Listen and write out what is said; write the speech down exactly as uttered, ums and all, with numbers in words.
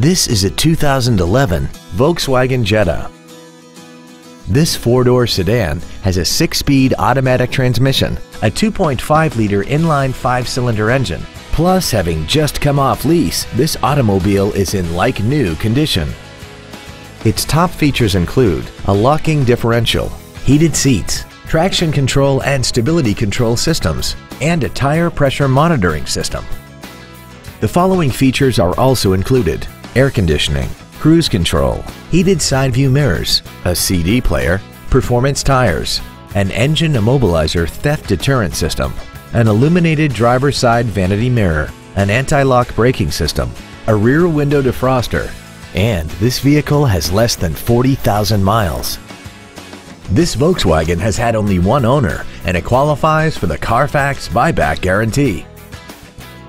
This is a two thousand eleven Volkswagen Jetta. This four-door sedan has a six-speed automatic transmission, a two point five liter inline five-cylinder engine. Plus, having just come off lease, this automobile is in like-new condition. Its top features include a locking differential, heated seats, traction control and stability control systems, and a tire pressure monitoring system. The following features are also included: air conditioning, cruise control, heated side view mirrors, a C D player, performance tires, an engine immobilizer theft deterrent system, an illuminated driver's side vanity mirror, an anti-lock braking system, a rear window defroster, and this vehicle has less than forty thousand miles. This Volkswagen has had only one owner, and it qualifies for the Carfax buyback guarantee.